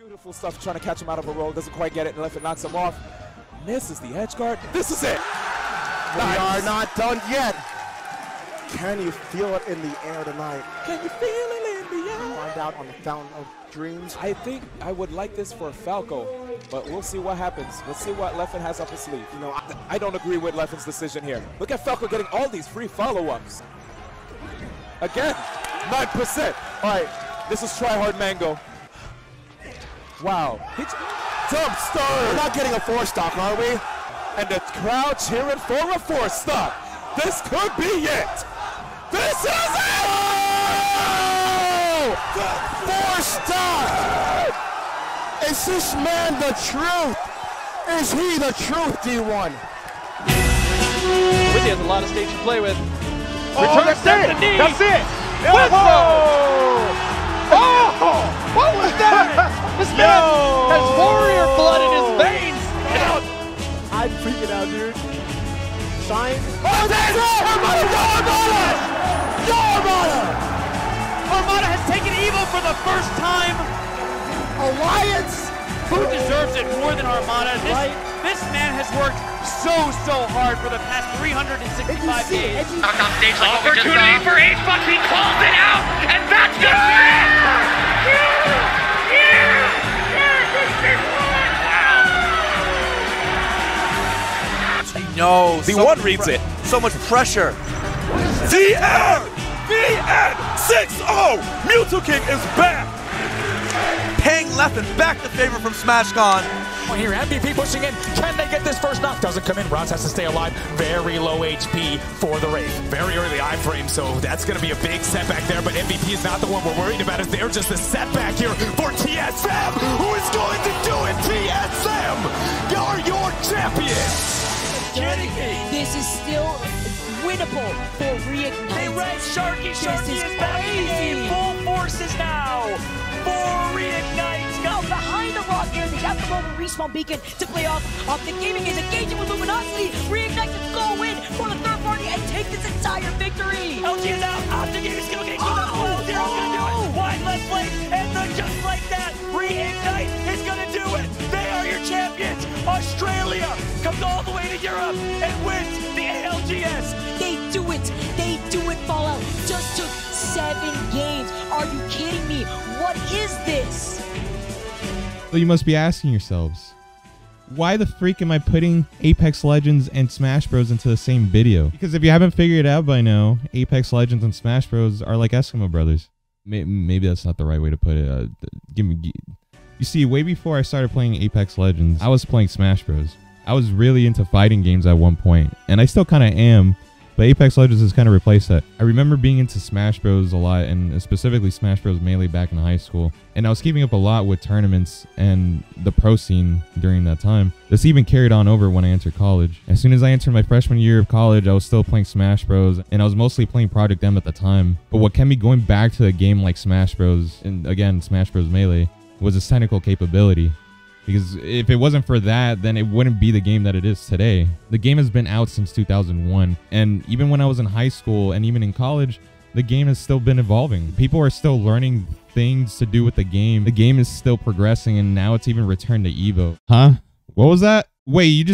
Beautiful stuff, trying to catch him out of a roll. Doesn't quite get it, and Leffen knocks him off. Misses the edge guard. This is it! Nice. We are not done yet! Can you feel it in the air tonight? Can you feel it in the air? Find out on the Fountain of Dreams. I think I would like this for Falco, but we'll see what happens. Let's see what Leffen has up his sleeve. You know, I don't agree with Leffen's decision here. Look at Falco getting all these free follow-ups. Again, 9%. All right, this is TryHardMango. Wow. Jump star. We're not getting a four-stock, are we? And the crowd cheering for a four-stock. This could be it. This is it! Oh! Four-stock! Is this man the truth? Is he the truth, D1? Really has a lot of stage to play with. Oh, that's it! That's it! Whoa! Oh! What was that? This man has warrior blood in his veins! I'm freaking out, dude. Shine. Oh, that's it! Armada! Go, Armada! Go, Armada! Armada has taken Evo for the first time. Alliance? Who deserves it more than Armada? This man has worked so hard for the past 365 days. Opportunity for H-Box, he calls it out, and that's the snap! Yeah! He knows. D1 reads it. So much pressure. DN 6-0! Mew2King is back! Paying Leffen back the favor from SmashCon. Here, MVP pushing in. Can they get this first knock? Doesn't come in. Roz has to stay alive. Very low HP for the Wraith. Very early I-frame, so that's going to be a big setback there. But MVP is not the one we're worried about. They're just the setback here for TSM, who is going to do it. TSM, you're your champions. Kidding me? This is still winnable for Reignite. Hey, Red Sharky, Sharky is back. Full forces now for Reignite. Go behind the rock here. They got the moment respawn beacon to play off the gaming is engaging with Luminosity. Reignite to go in for the third party and take this entire victory. LG is out. The game is going to get close. Zero's going to do it. Wide left plate. And just like that, Reignite is going to do it. They are your champions. Australia comes all the way to Europe and wins the ALGS. They do it. They do it, Fallout. Just took 7 games. Are you kidding me? What is this? So you must be asking yourselves, why the freak am I putting Apex Legends and Smash Bros into the same video? Because if you haven't figured it out by now, Apex Legends and Smash Bros are like Eskimo brothers. Maybe that's not the right way to put it. You see, way before I started playing Apex Legends, I was playing Smash Bros. I was really into fighting games at one point, and I still kind of am, but Apex Legends has kind of replaced that. I remember being into Smash Bros a lot, and specifically Smash Bros Melee back in high school, and I was keeping up a lot with tournaments and the pro scene during that time. This even carried on over when I entered college. As soon as I entered my freshman year of college, I was still playing Smash Bros, and I was mostly playing Project M at the time. But what kept me going back to a game like Smash Bros, and again Smash Bros Melee, was its technical capability. Because if it wasn't for that, then it wouldn't be the game that it is today. The game has been out since 2001, and even when I was in high school and even in college, the game has still been evolving. People are still learning things to do with the game. The game is still progressing, and now it's even returned to Evo. Huh? What was that? Wait,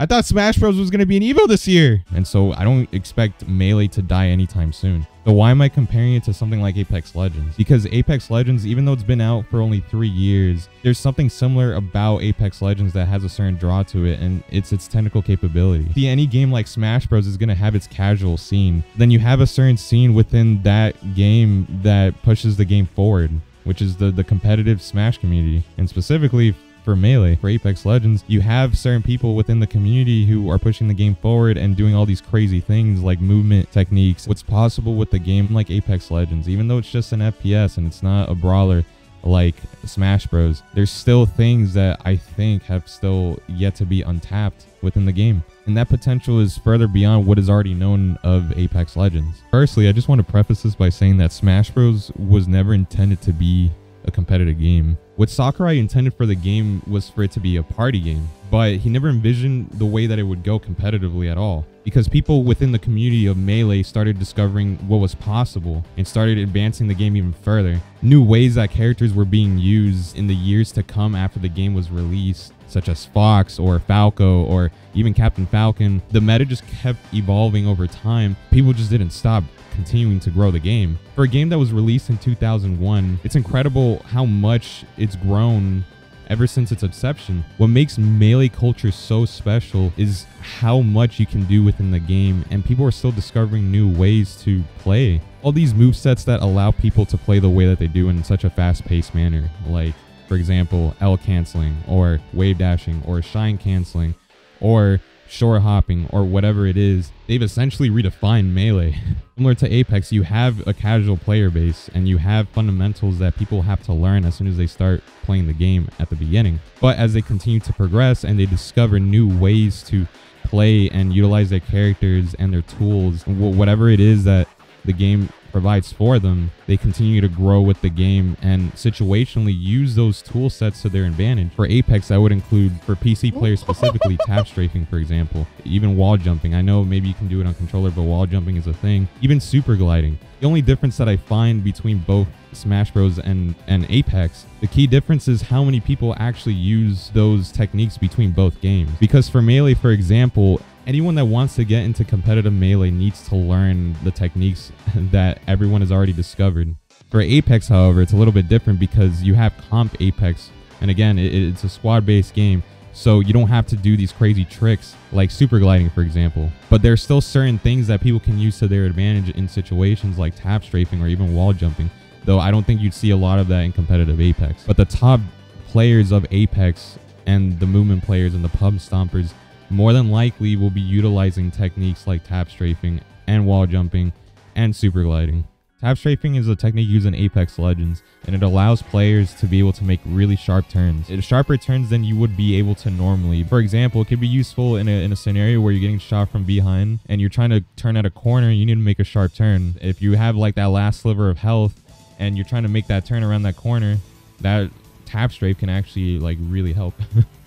I thought Smash Bros was going to be an Evo this year! And so I don't expect Melee to die anytime soon. So why am I comparing it to something like Apex Legends? Because Apex Legends, even though it's been out for only 3 years, there's something similar about Apex Legends that has a certain draw to it, and it's its technical capability. See, any game like Smash Bros is going to have its casual scene. Then you have a certain scene within that game that pushes the game forward, which is the competitive Smash community. And specifically for Melee, for Apex Legends, you have certain people within the community who are pushing the game forward and doing all these crazy things like movement techniques. What's possible with a game like Apex Legends, even though it's just an FPS and it's not a brawler like Smash Bros, there's still things that I think have still yet to be untapped within the game. And that potential is further beyond what is already known of Apex Legends. Firstly, I just want to preface this by saying that Smash Bros was never intended to be a competitive game. What Sakurai intended for the game was for it to be a party game, but he never envisioned the way that it would go competitively at all, because people within the community of Melee started discovering what was possible and started advancing the game even further. New ways that characters were being used in the years to come after the game was released, such as Fox or Falco or even Captain Falcon. The meta just kept evolving over time. People just didn't stop continuing to grow the game. For a game that was released in 2001, it's incredible how much it's grown ever since its inception. What makes Melee culture so special is how much you can do within the game, and people are still discovering new ways to play. All these movesets that allow people to play the way that they do in such a fast-paced manner, like for example, L canceling, or wave dashing, or shine canceling, or shore hopping, or whatever it is, they've essentially redefined Melee. Similar to Apex, you have a casual player base, and you have fundamentals that people have to learn as soon as they start playing the game at the beginning. But as they continue to progress and they discover new ways to play and utilize their characters and their tools, whatever it is that the game provides for them, they continue to grow with the game and situationally use those tool sets to their advantage. For Apex, I would include, for PC players specifically, tap strafing, for example, even wall jumping. I know maybe you can do it on controller, but wall jumping is a thing. Even super gliding. The only difference that I find between both Smash Bros. and Apex, the key difference is how many people actually use those techniques between both games. Because for Melee, for example, anyone that wants to get into competitive Melee needs to learn the techniques that everyone has already discovered. For Apex, however, it's a little bit different because you have comp Apex, and again, it's a squad-based game, so you don't have to do these crazy tricks like super gliding, for example. But there's still certain things that people can use to their advantage in situations like tap strafing or even wall jumping, though I don't think you'd see a lot of that in competitive Apex. But the top players of Apex and the movement players and the pub stompers more than likely will be utilizing techniques like tap strafing and wall jumping and super gliding. Tap strafing is a technique used in Apex Legends, and it allows players to be able to make really sharp turns. It's sharper turns than you would be able to normally. For example, it could be useful in a scenario where you're getting shot from behind and you're trying to turn at a corner and you need to make a sharp turn. If you have like that last sliver of health and you're trying to make that turn around that corner, that tap strafe can actually like really help.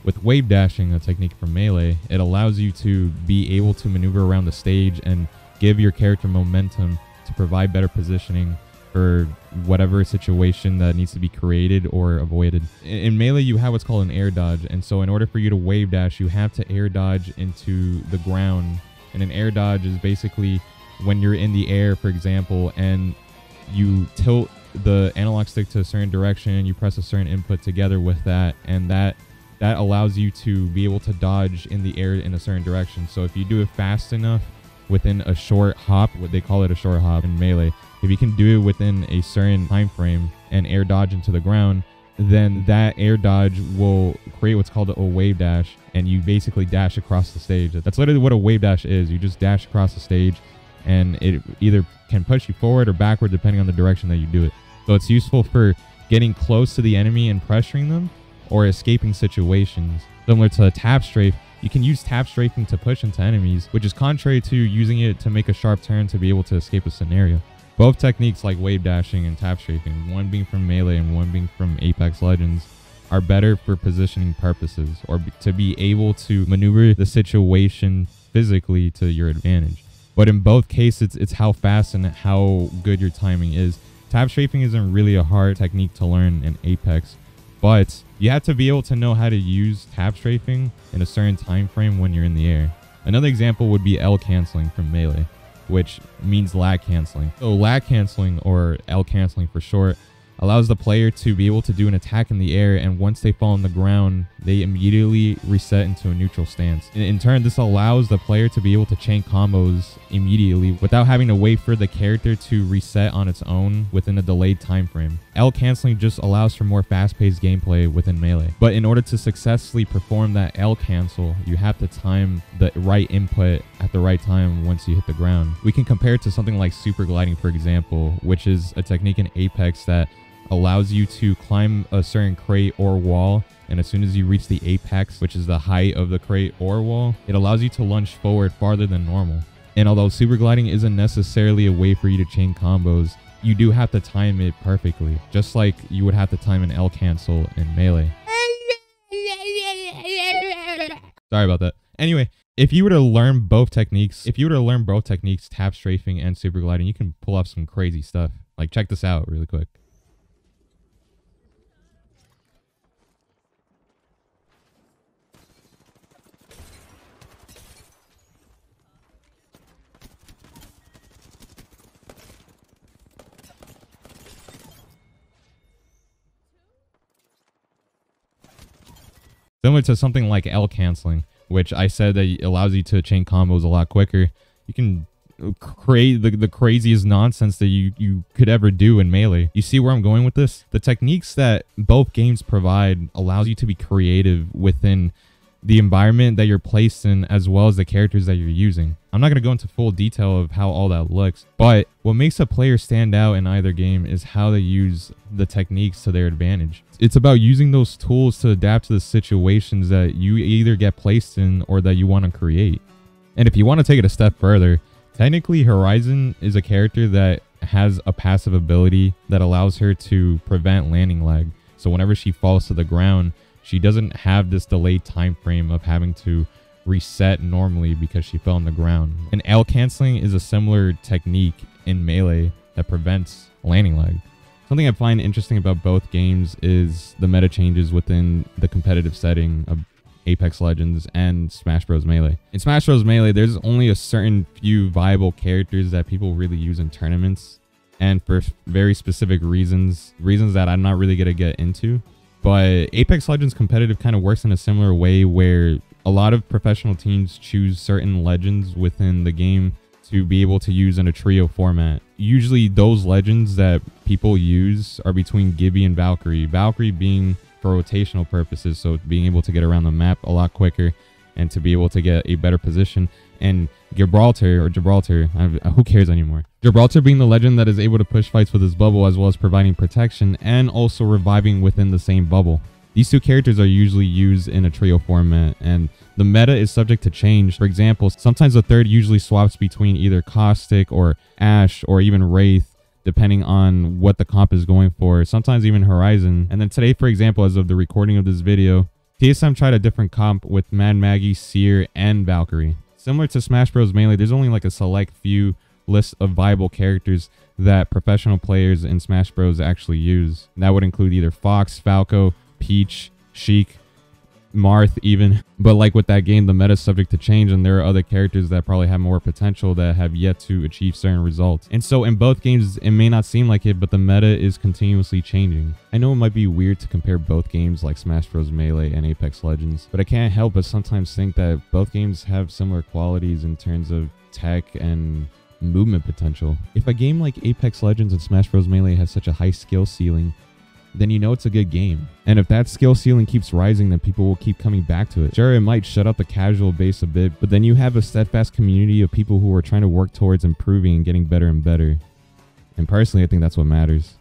With wave dashing, a technique from Melee, it allows you to be able to maneuver around the stage and give your character momentum to provide better positioning for whatever situation that needs to be created or avoided. In Melee, you have what's called an air dodge, and so in order for you to wave dash, you have to air dodge into the ground. And an air dodge is basically when you're in the air, for example, and you tilt the analog stick to a certain direction and you press a certain input together with that, and that allows you to be able to dodge in the air in a certain direction. So if you do it fast enough within a short hop, what they call it a short hop in Melee, if you can do it within a certain time frame and air dodge into the ground, then that air dodge will create what's called a wave dash, and you basically dash across the stage. That's literally what a wave dash is. You just dash across the stage, and it either can push you forward or backward depending on the direction that you do it. So it's useful for getting close to the enemy and pressuring them, or escaping situations. Similar to a tap strafe, you can use tap strafing to push into enemies, which is contrary to using it to make a sharp turn to be able to escape a scenario. Both techniques, like wave dashing and tap strafing, one being from Melee and one being from Apex Legends, are better for positioning purposes, or to be able to maneuver the situation physically to your advantage. But in both cases, it's how fast and how good your timing is. Tap strafing isn't really a hard technique to learn in Apex, but you have to be able to know how to use tap strafing in a certain time frame when you're in the air. Another example would be L canceling from Melee, which means lag canceling. So lag canceling, or L canceling for short, allows the player to be able to do an attack in the air, and once they fall on the ground, they immediately reset into a neutral stance. In turn, this allows the player to be able to chain combos immediately without having to wait for the character to reset on its own within a delayed time frame. L canceling just allows for more fast-paced gameplay within Melee. But in order to successfully perform that L cancel, you have to time the right input at the right time once you hit the ground. We can compare it to something like super gliding, for example, which is a technique in Apex that allows you to climb a certain crate or wall, and as soon as you reach the apex, which is the height of the crate or wall, it allows you to lunge forward farther than normal. And although super gliding isn't necessarily a way for you to chain combos, you do have to time it perfectly, just like you would have to time an L cancel in Melee. Sorry about that. Anyway, if you were to learn both techniques, tap strafing and super gliding, you can pull off some crazy stuff. Like, check this out really quick. Similar to something like L canceling, which I said that allows you to chain combos a lot quicker. You can create the craziest nonsense that you could ever do in Melee. You see where I'm going with this? The techniques that both games provide allows you to be creative within the environment that you're placed in, as well as the characters that you're using. I'm not going to go into full detail of how all that looks, but what makes a player stand out in either game is how they use the techniques to their advantage. It's about using those tools to adapt to the situations that you either get placed in or that you want to create. And if you want to take it a step further, technically Horizon is a character that has a passive ability that allows her to prevent landing lag. So whenever she falls to the ground, she doesn't have this delayed time frame of having to reset normally because she fell on the ground. And L canceling is a similar technique in Melee that prevents landing lag. Something I find interesting about both games is the meta changes within the competitive setting of Apex Legends and Smash Bros. Melee. In Smash Bros. Melee, there's only a certain few viable characters that people really use in tournaments, and for very specific reasons, that I'm not really going to get into. But Apex Legends competitive kind of works in a similar way, where a lot of professional teams choose certain legends within the game to be able to use in a trio format. Usually those legends that people use are between Gibby and Valkyrie. Valkyrie being for rotational purposes, so being able to get around the map a lot quicker and to be able to get a better position. And Gibraltar, who cares anymore? Gibraltar being the legend that is able to push fights with his bubble, as well as providing protection and also reviving within the same bubble. These two characters are usually used in a trio format, and the meta is subject to change. For example, sometimes the third usually swaps between either Caustic or Ash or even Wraith, depending on what the comp is going for, sometimes even Horizon. And then today, for example, as of the recording of this video, TSM tried a different comp with Mad Maggie, Seer, and Valkyrie. Similar to Smash Bros. Melee, there's only like a select few list of viable characters that professional players in Smash Bros. Actually use. And that would include either Fox, Falco, Peach, Sheik, Marth even. But like with that game, the meta is subject to change, and there are other characters that probably have more potential that have yet to achieve certain results. And so in both games, it may not seem like it, but the meta is continuously changing. I know it might be weird to compare both games like Smash Bros. Melee and Apex Legends, but I can't help but sometimes think that both games have similar qualities in terms of tech and movement potential. If a game like Apex Legends and Smash Bros. Melee has such a high skill ceiling, then you know it's a good game. And if that skill ceiling keeps rising, then people will keep coming back to it. Sure, it might shut out the casual base a bit, but then you have a steadfast community of people who are trying to work towards improving and getting better and better. And personally, I think that's what matters.